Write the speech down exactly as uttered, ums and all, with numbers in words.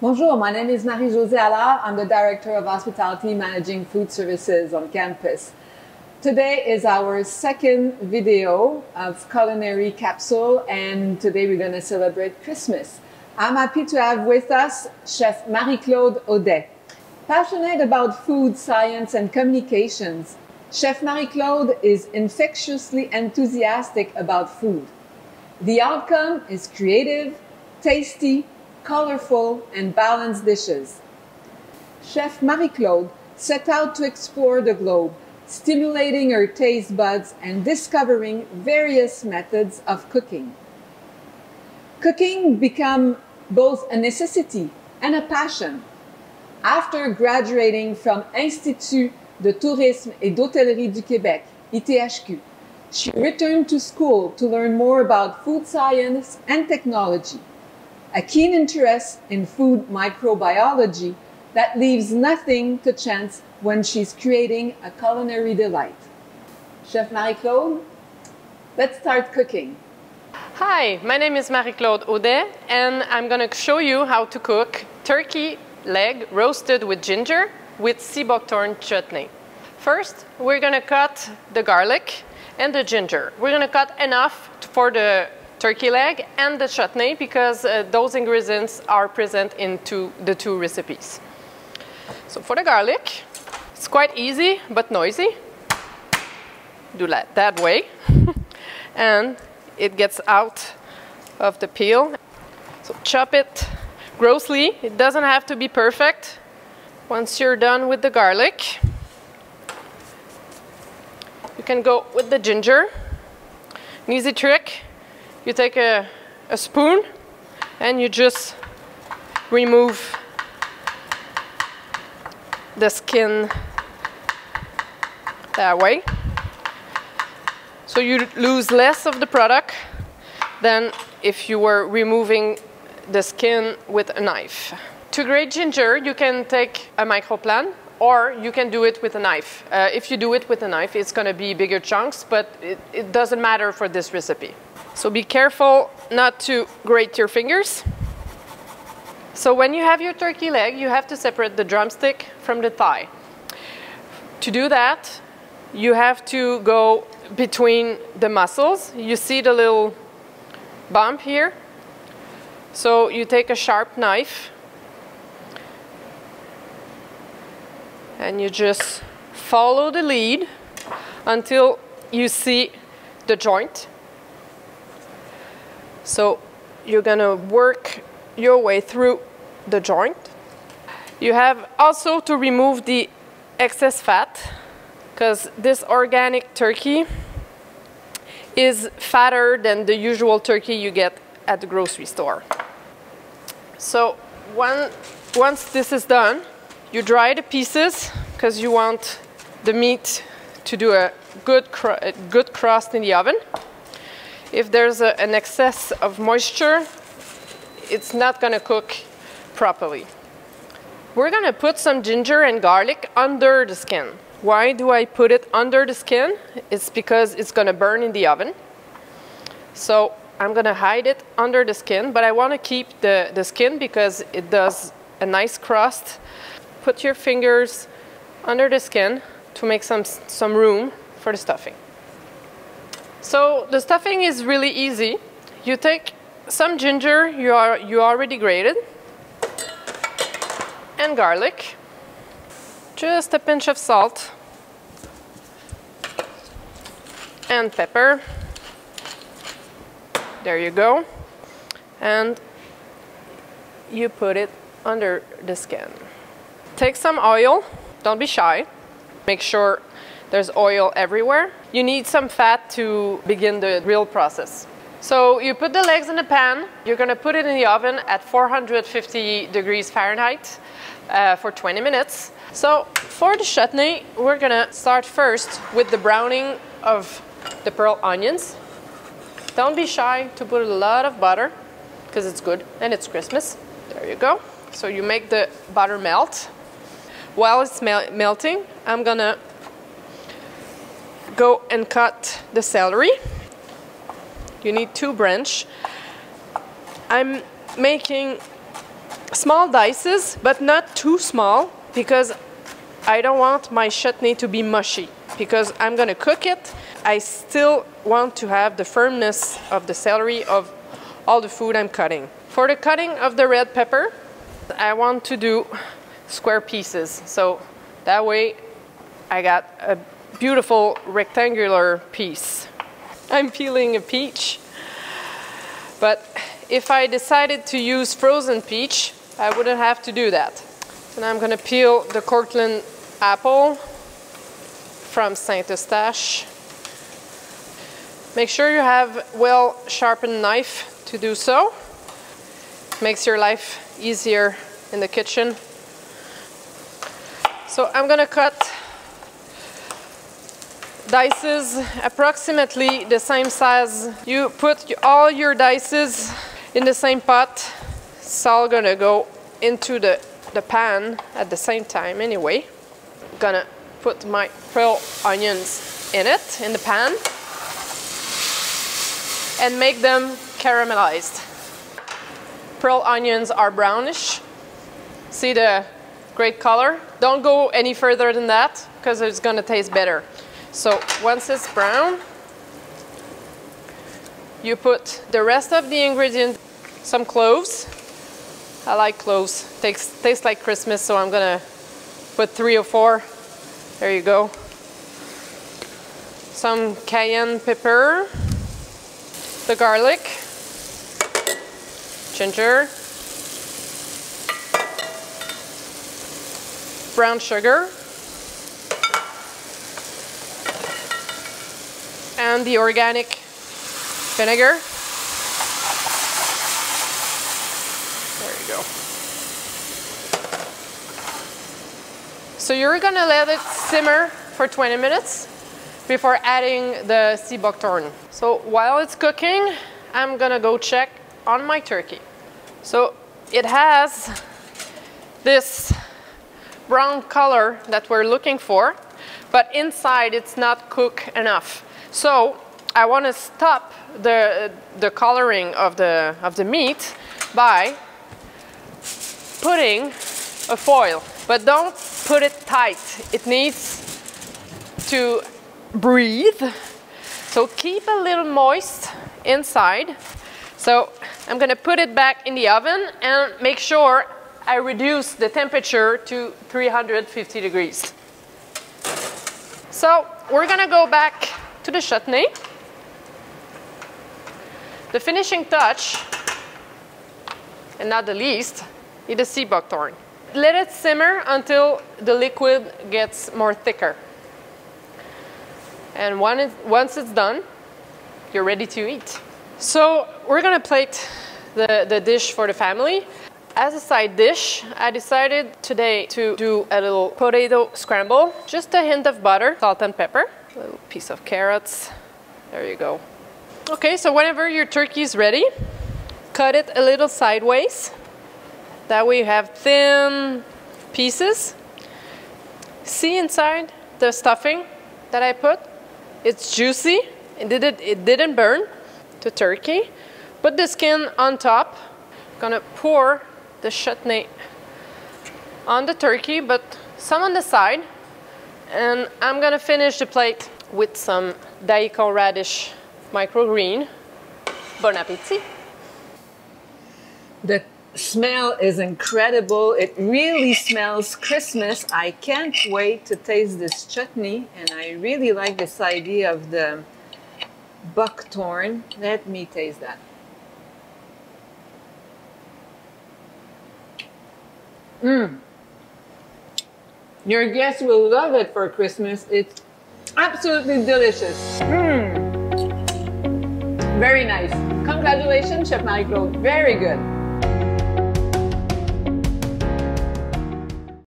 Bonjour, my name is Marie-José Allard. I'm the Director of Hospitality Managing Food Services on campus. Today is our second video of Culinary Capsule, and today we're going to celebrate Christmas. I'm happy to have with us Chef Marie-Claude Audet. Passionate about food, science, and communications, Chef Marie-Claude is infectiously enthusiastic about food. The outcome is creative, tasty, colorful, and balanced dishes. Chef Marie-Claude set out to explore the globe, stimulating her taste buds and discovering various methods of cooking. Cooking became both a necessity and a passion. After graduating from Institut de Tourisme et d'Hôtellerie du Québec, I T H Q, she returned to school to learn more about food science and technology, a keen interest in food microbiology that leaves nothing to chance when she's creating a culinary delight. Chef Marie-Claude, let's start cooking. Hi, my name is Marie-Claude Audet, and I'm going to show you how to cook turkey leg roasted with ginger with sea buckthorn chutney. First, we're going to cut the garlic and the ginger. We're going to cut enough for the turkey leg and the chutney because uh, those ingredients are present in two, the two recipes. So for the garlic, it's quite easy but noisy. Do that that way, and it gets out of the peel. So chop it grossly. It doesn't have to be perfect. Once you're done with the garlic, you can go with the ginger. An easy trick: you take a, a spoon and you just remove the skin that way, so you lose less of the product than if you were removing the skin with a knife. To grate ginger, you can take a microplan, or you can do it with a knife. Uh, if you do it with a knife, it's going to be bigger chunks, but it, it doesn't matter for this recipe. So be careful not to grate your fingers. So when you have your turkey leg, you have to separate the drumstick from the thigh. To do that, you have to go between the muscles. You see the little bump here? So you take a sharp knife and you just follow the lead until you see the joint. So you're gonna work your way through the joint. You have also to remove the excess fat, because this organic turkey is fatter than the usual turkey you get at the grocery store. So one, once this is done, you dry the pieces, because you want the meat to do a good, cr a good crust in the oven. If there's a, an excess of moisture, it's not going to cook properly. We're going to put some ginger and garlic under the skin. Why do I put it under the skin? It's because it's going to burn in the oven. So I'm going to hide it under the skin, but I want to keep the, the skin because it does a nice crust. Put your fingers under the skin to make some, some room for the stuffing. So the stuffing is really easy. You take some ginger you, are, you already grated, and garlic, just a pinch of salt, and pepper. There you go. And you put it under the skin. Take some oil, don't be shy. Make sure there's oil everywhere. You need some fat to begin the real process. So you put the legs in the pan, you're going to put it in the oven at four hundred fifty degrees Fahrenheit uh, for twenty minutes. So for the chutney, we're going to start first with the browning of the pearl onions. Don't be shy to put a lot of butter, because it's good and it's Christmas. There you go. So you make the butter melt. While it's mel melting, I'm going to go and cut the celery. You need two branches. I'm making small dices, but not too small, because I don't want my chutney to be mushy, because I'm going to cook it. I still want to have the firmness of the celery of all the food I'm cutting. For the cutting of the red pepper, I want to do square pieces, so that way I got a beautiful rectangular piece. I'm peeling a peach, but if I decided to use frozen peach, I wouldn't have to do that. And I'm gonna peel the Cortland apple from Saint Eustache. Make sure you have well sharpened knife to do so. Makes your life easier in the kitchen. So I'm gonna cut dices approximately the same size. You put all your dices in the same pot. It's all gonna go into the the pan at the same time anyway. I'm gonna put my pearl onions in it, in the pan, and make them caramelized. Pearl onions are brownish. See the great color? Don't go any further than that because it's gonna taste better. So once it's brown, you put the rest of the ingredients, some cloves. I like cloves. Tastes, tastes like Christmas, so I'm gonna put three or four. There you go. Some cayenne pepper, the garlic, ginger, brown sugar, and the organic vinegar. So you're gonna let it simmer for twenty minutes before adding the sea buckthorn. So while it's cooking, I'm gonna go check on my turkey. So it has this brown color that we're looking for, but inside it's not cooked enough. So I want to stop the the coloring of the of the meat by putting a foil, but don't put it tight. It needs to breathe. So keep a little moist inside. So I'm gonna put it back in the oven and make sure I reduce the temperature to three hundred fifty degrees. So we're gonna go back to the chutney. The finishing touch, and not the least, is the sea buckthorn. Let it simmer until the liquid gets more thicker. And when it, once it's done, you're ready to eat. So we're gonna plate the, the dish for the family. As a side dish, I decided today to do a little potato scramble. Just a hint of butter, salt and pepper, a little piece of carrots. There you go. Okay, so whenever your turkey is ready, cut it a little sideways. That way you have thin pieces. See inside the stuffing that I put? It's juicy, it didn't, it didn't burn the turkey. Put the skin on top. Gonna pour the chutney on the turkey, but some on the side. And I'm gonna finish the plate with some daikon radish microgreen. Bon appétit! The smell is incredible. It really smells Christmas. I can't wait to taste this chutney, and I really like this idea of the buckthorn. Let me taste that. Mm. Your guests will love it for Christmas. It's absolutely delicious. Mm. Very nice. Congratulations, Chef Marie-Claude. Very good.